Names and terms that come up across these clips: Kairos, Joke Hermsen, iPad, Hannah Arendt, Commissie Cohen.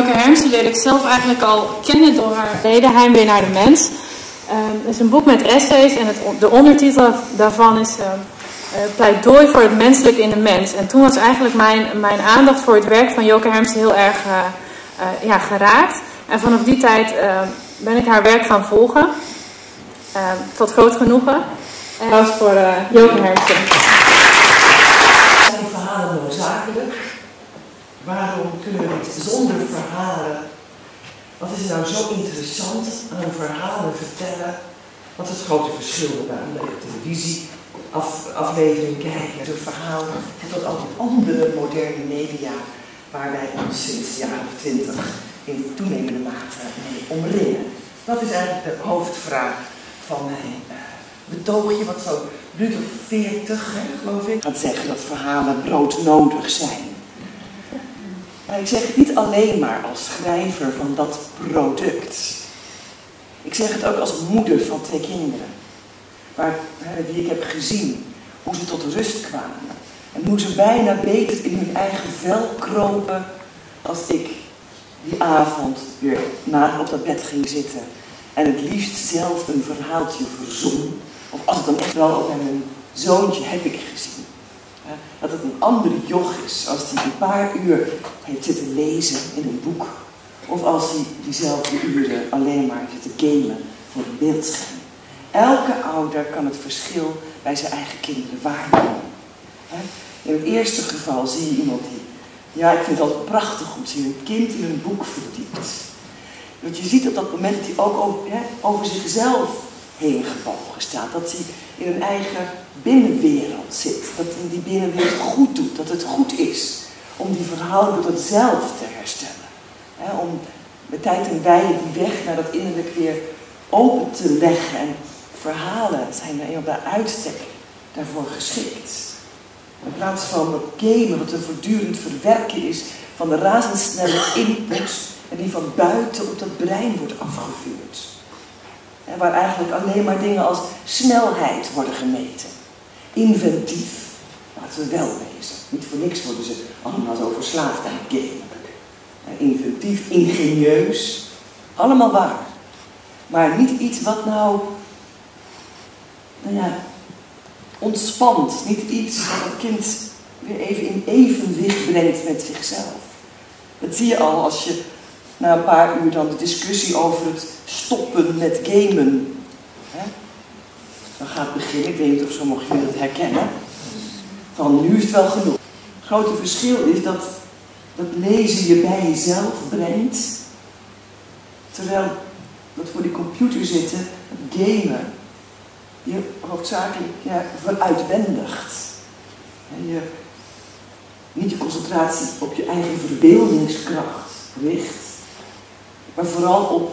Joke Hermsen leerde ik zelf eigenlijk al kennen door haar reden Heimwee naar de mens. Het is een boek met essays en de ondertitel daarvan is Pleidooi voor het menselijk in de mens. En toen was eigenlijk mijn aandacht voor het werk van Joke Hermsen heel erg geraakt. En vanaf die tijd ben ik haar werk gaan volgen. Tot groot genoegen. En dat was voor Joke Hermsen. Zijn verhalen noodzakelijk? Waarom kunnen we het zonder verhalen? Wat is nou zo interessant aan verhalen vertellen? Wat is het grote verschil bij een televisieaflevering kijken? Het verhaal en tot al die andere moderne media waar wij ons sinds de jaren 20 in toenemende mate mee omringen. Dat is eigenlijk de hoofdvraag van mijn betoogje, wat zo'n minuut of 40, geloof ik, gaat zeggen dat verhalen broodnodig zijn. Maar ik zeg het niet alleen maar als schrijver van dat product. Ik zeg het ook als moeder van 2 kinderen. Die ik heb gezien hoe ze tot rust kwamen. En hoe ze bijna beter in hun eigen vel kropen als ik die avond weer op dat bed ging zitten. En het liefst zelf een verhaaltje verzon. Of als het dan echt wel op mijn zoontje heb ik gezien. Dat het een andere joch is als hij een paar uur heeft zitten lezen in een boek. Of als hij diezelfde uren alleen maar zit te gamen voor een beeldscherm. Elke ouder kan het verschil bij zijn eigen kinderen waarnemen. In het eerste geval zie je iemand die, ja, ik vind het altijd prachtig om te zien, een kind in een boek verdiept. Want je ziet op dat moment dat hij ook over zichzelf heen gebogen staat. Dat hij in een eigen binnenwereld zit. Dat hij die binnenwereld goed doet. Dat het goed is om die verhouding tot zelf te herstellen. Om met tijd en wijde die weg naar dat innerlijk weer open te leggen. En verhalen zijn er bij uitstek daarvoor geschikt. In plaats van dat gamen wat een voortdurend verwerken is van de razendsnelle input en die van buiten op dat brein wordt afgevuurd. En waar eigenlijk alleen maar dingen als snelheid worden gemeten. Inventief, laten we wel wezen. Niet voor niks worden ze allemaal zo verslaafd aan gamen. Inventief, ingenieus, allemaal waar. Maar niet iets wat ontspant. Niet iets wat het kind weer even in evenwicht brengt met zichzelf. Dat zie je al als je na een paar uur dan de discussie over het stoppen met gamen. Dan gaat beginnen, ik weet niet of sommigen jullie dat herkennen. Van nu is het wel genoeg. Het grote verschil is dat lezen je bij jezelf brengt. Terwijl dat voor die computer zitten, het gamen, je hoofdzakelijk veruitwendigt. Niet je concentratie op je eigen verbeeldingskracht richt. Maar vooral op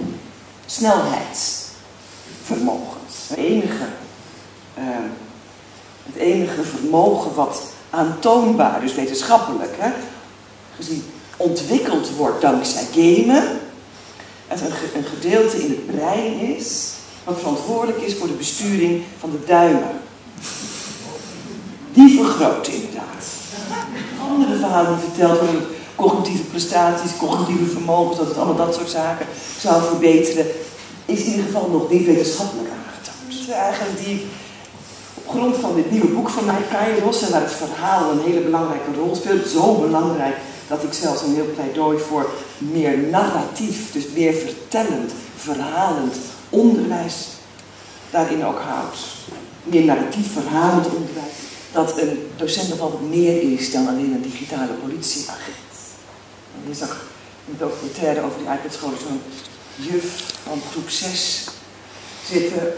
snelheidsvermogens. Het enige vermogen wat aantoonbaar, dus wetenschappelijk, gezien ontwikkeld wordt dankzij gamen. Het een gedeelte in het brein is wat verantwoordelijk is voor de besturing van de duimen. Die vergroot inderdaad. Andere verhalen die verteld worden. Cognitieve prestaties, cognitieve vermogens, dat het allemaal dat soort zaken zou verbeteren, is in ieder geval nog niet wetenschappelijk aangetoond. Eigenlijk op grond van dit nieuwe boek van mij, Kairos, en waar het verhaal een hele belangrijke rol speelt, zo belangrijk dat ik zelfs een heel pleidooi voor meer narratief, dus meer vertellend, verhalend onderwijs daarin ook houdt. Meer narratief, verhalend onderwijs, dat een docent nogal wat meer is dan alleen een digitale politieagent. Je zag een documentaire over die iPad-school, zo'n juf van groep 6 zitten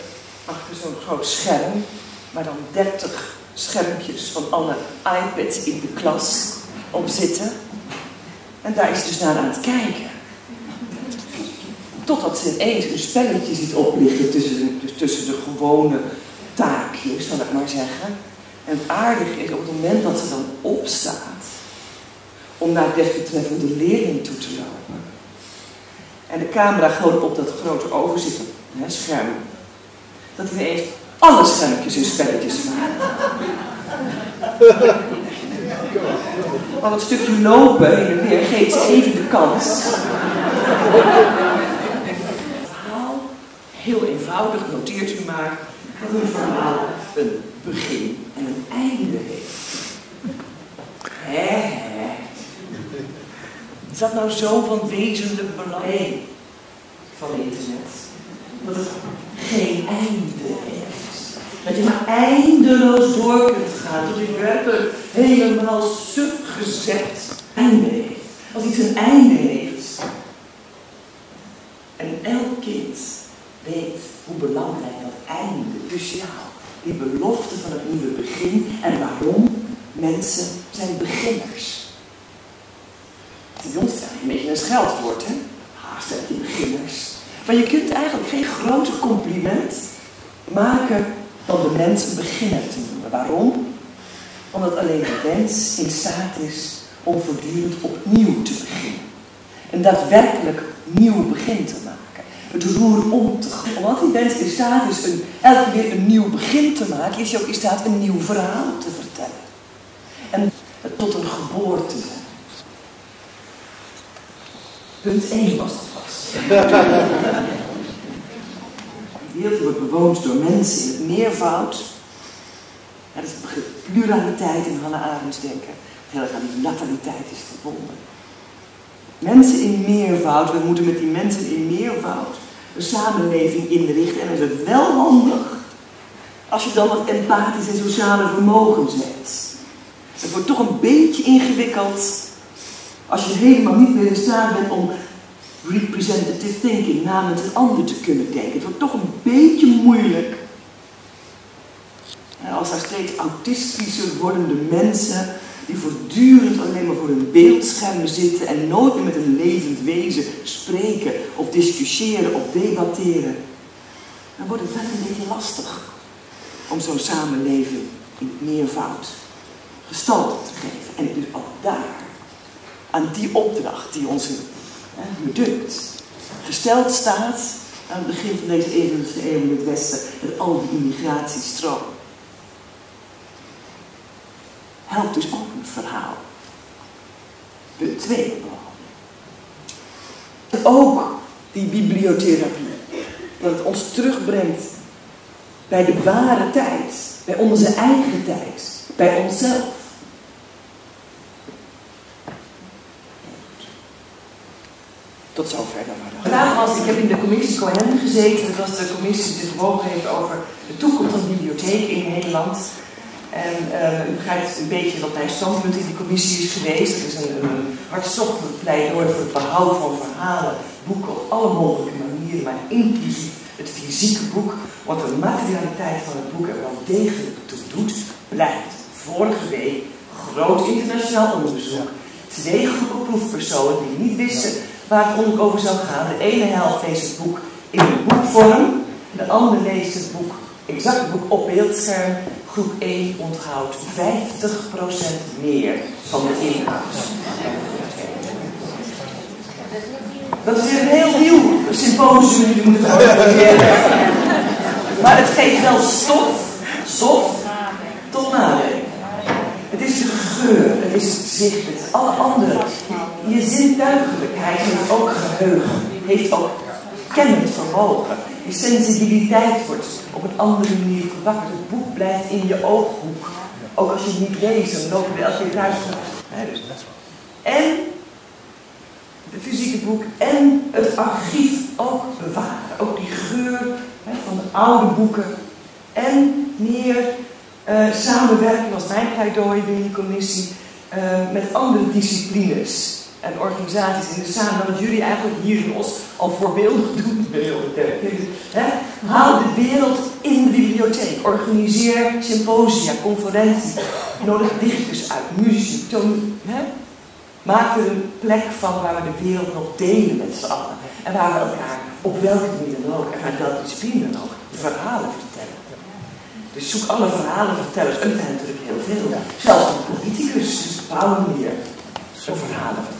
achter zo'n groot scherm, maar dan 30 schermpjes van alle iPads in de klas op zitten. En daar is ze dus naar aan het kijken. Totdat ze ineens een spelletje ziet oplichten tussen de gewone taakjes, zal ik maar zeggen. En het aardige is, op het moment dat ze dan opstaat, om naar desbetreffende leerling toe te lopen. En de camera gewoon op dat grote overzichtsscherm. Dat hij ineens alle schermpjes in spelletjes waren. Al het stukje lopen heen en weer geeft ze even de kans Verhaal, heel eenvoudig, noteert u maar, dat een verhaal een begin en een einde heeft. Hè? Is dat nou zo van wezenlijk belang van internet? Dat het geen einde heeft. Dat je maar eindeloos door kunt gaan, dat je werkelijk helemaal subgezet einde heeft. Als iets een einde heeft. En elk kind weet hoe belangrijk dat einde, cruciaal, die belofte van het nieuwe begin en waarom mensen zijn beginners. Het bij ons is eigenlijk een beetje een scheldwoord, hè? Haast en die beginners. Maar je kunt eigenlijk geen groter compliment maken dan de mens een beginner te noemen. Waarom? Omdat alleen de mens in staat is om voortdurend opnieuw te beginnen. En daadwerkelijk nieuw begin te maken. Het roer om te gaan. Omdat die mens in staat is elke keer een nieuw begin te maken, is hij ook in staat een nieuw verhaal te vertellen. En tot een geboorte. Punt 1 was het vast. De wereld wordt bewoond door mensen in het meervoud. Ja, dat is pluraliteit in Hannah Arendts denken. Heel erg aan die nataliteit is verbonden. Mensen in meervoud, we moeten met die mensen in meervoud een samenleving inrichten. En dan is het wel handig als je dan wat empathisch en sociale vermogen zet. Het wordt toch een beetje ingewikkeld als je helemaal niet meer in staat bent om representative thinking namens een ander te kunnen denken. Het wordt toch een beetje moeilijk. En als er steeds autistischer wordende mensen die voortdurend alleen maar voor hun beeldschermen zitten en nooit meer met een levend wezen spreken of discussiëren of debatteren, dan wordt het wel een beetje lastig om zo'n samenleving in meervoud gestalte te geven. En dus ook daar, aan die opdracht die ons bedukt, gesteld staat aan het begin van deze 21e eeuw in het Westen, met al die immigratiestromen. Helpt dus ook een verhaal. Punt 2. Ook die bibliotherapie. Dat het ons terugbrengt bij de ware tijd, bij onze eigen tijd, bij onszelf. Tot zover dan maar. Vandaag ik heb in de commissie Cohen gezeten. Dat was de commissie die het bewogen heeft over de toekomst van de bibliotheek in Nederland. En u begrijpt een beetje wat mijn standpunt in die commissie is geweest. Het is een hartstochtelijk pleidooi voor het behoud van verhalen, boeken op alle mogelijke manieren, maar inclusief het fysieke boek, wat de materialiteit van het boek er wel degelijk toe doet, blijkt. Vorige week groot internationaal onderzoek. 2 groepen proefpersonen die niet wisten waar het over zou gaan. De ene helft leest het boek in een boekvorm, de andere leest het boek, exact het boek op beeldscherm. Groep 1 onthoudt 50% meer van de inhoud. Dat is weer een heel nieuw symposium, die moeten organiseren. Maar het geeft wel stof tot nadenken. Het is de geur, het is het zicht, het is alle andere. Je zintuigelijkheid heeft ook geheugen, heeft ook kennend vermogen. Je sensibiliteit wordt op een andere manier gewakkerd. Het boek blijft in je ooghoek. Ook als je het niet leest, dan lopen we elke keer uit. En het fysieke boek en het archief ook bewaren. Ook die geur van de oude boeken. En meer samenwerking, was mijn pleidooi binnen die commissie, met andere disciplines en organisaties in de samenleving, wat jullie eigenlijk hier in ons al voorbeeldig doen. Haal de wereld in de bibliotheek. Organiseer symposia, conferenties. Nodig dichters uit, muzici, toon. Maak er een plek van waar we de wereld nog delen met z'n allen. En waar we elkaar op welke manier dan ook, en uit welke discipline dan ook, de verhalen vertellen. Dus zoek alle verhalenvertellers, en natuurlijk heel veel. Zelfs de politicus, dus bouw een manier om verhalen te vertellen.